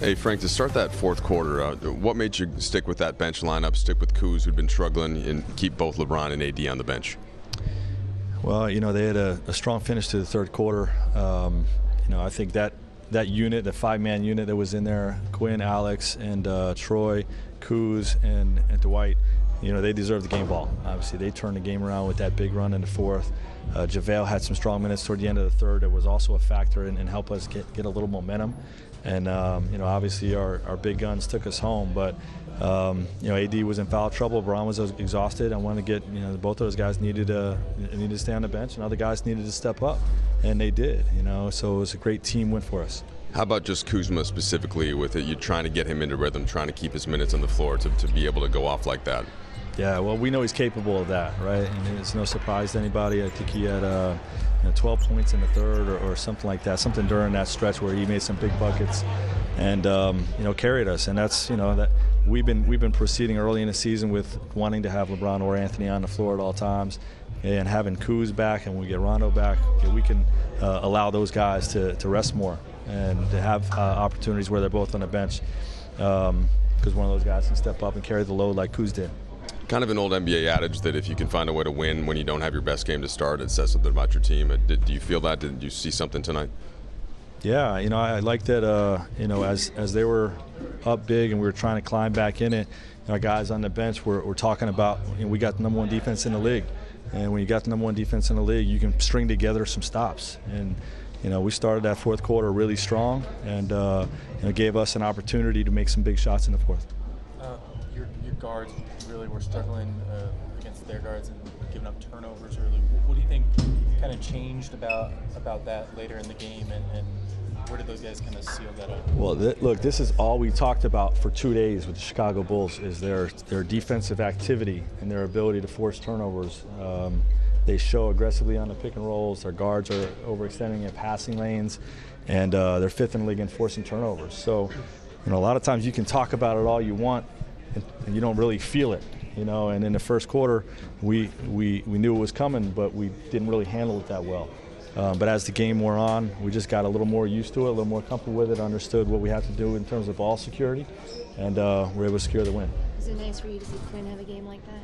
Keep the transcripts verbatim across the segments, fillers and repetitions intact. Hey, Frank, to start that fourth quarter, uh, what made you stick with that bench lineup, stick with Kuz, who'd been struggling, and keep both LeBron and A D on the bench? Well, you know, they had a, a strong finish to the third quarter. Um, you know, I think that that unit, the five-man unit that was in there, Quinn, Alex, and uh, Troy, Kuz, and, and Dwight, you know, they deserved the game ball. Obviously, they turned the game around with that big run in the fourth. Uh, JaVale had some strong minutes toward the end of the third. It was also a factor and helped us get, get a little momentum. And, um, you know, obviously our, our big guns took us home. But, um, you know, A D was in foul trouble. LeBron was exhausted. I wanted to get, you know, both of those guys needed, uh, needed to stay on the bench, and other guys needed to step up. And they did, you know. So it was a great team win for us. How about just Kuzma specifically with it? You're trying to get him into rhythm, trying to keep his minutes on the floor to, to be able to go off like that. Yeah, well, we know he's capable of that, right? And it's no surprise to anybody. I think he had uh, you know, twelve points in the third or, or something like that, something during that stretch where he made some big buckets and um, you know, carried us. And that's, you know, that we've been we've been proceeding early in the season with wanting to have LeBron or Anthony on the floor at all times, and having Kuz back, and we get Rondo back, we can uh, allow those guys to to rest more and to have uh, opportunities where they're both on the bench, because um, one of those guys can step up and carry the load like Kuz did. Kind of an old N B A adage that if you can find a way to win when you don't have your best game to start, it says something about your team. Did, do you feel that? Did you see something tonight? Yeah, you know, I, I like that, uh, you know, as, as they were up big and we were trying to climb back in it, our guys on the bench were, were talking about, you know, we got the number one defense in the league. And when you got the number one defense in the league, you can string together some stops. And, you know, we started that fourth quarter really strong, and uh, you know, gave us an opportunity to make some big shots in the fourth. Uh, your, your guards really were struggling uh, against their guards and giving up turnovers early. What do you think kind of changed about about that later in the game, and, and where did those guys kind of seal that up? Well, th look, this is all we talked about for two days with the Chicago Bulls, is their, their defensive activity and their ability to force turnovers. Um, They show aggressively on the pick and rolls. Their guards are overextending in passing lanes, and uh, they're fifth in the league in forcing turnovers. So, you know, a lot of times you can talk about it all you want, and, and you don't really feel it, you know. And in the first quarter, we we we knew it was coming, but we didn't really handle it that well. Uh, but as the game wore on, we just got a little more used to it, a little more comfortable with it, understood what we had to do in terms of ball security, and uh, we were able to secure the win. Is it nice for you to see Quinn have a game like that?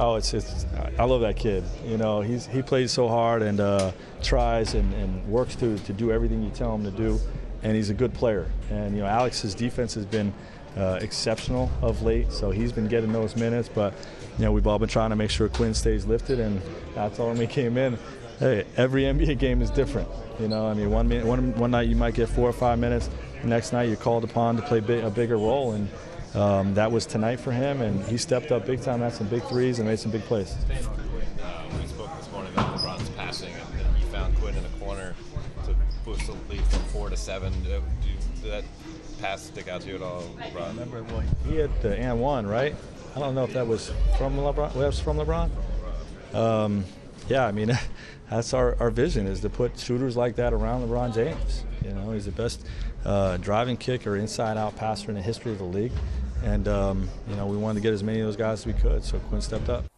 Oh, it's, it's I love that kid. You know, he's he plays so hard and uh, tries and, and works to to do everything you tell him to do, and he's a good player. And you know, Alex's defense has been uh, exceptional of late, so he's been getting those minutes. But you know, we've all been trying to make sure Quinn stays lifted, and I told him he came in. Hey, every N B A game is different. You know, I mean, one minute, one one night you might get four or five minutes. The next night you're called upon to play big, a bigger role, and. Um, that was tonight for him, and he stepped up big time, had some big threes, and made some big plays. Staying on Quinn, uh, we spoke this morning about LeBron's passing, and then you found Quinn in the corner to boost the lead from four to seven. Did, did that pass stick out to you at all, LeBron? I remember what he had the and one, right? I don't know if that was from LeBron. Was from LeBron? Um, yeah, I mean, that's our, our vision, is to put shooters like that around LeBron James. You know, he's the best uh, driving kicker, inside-out passer in the history of the league. And, um, you know, we wanted to get as many of those guys as we could, so Quinn stepped up.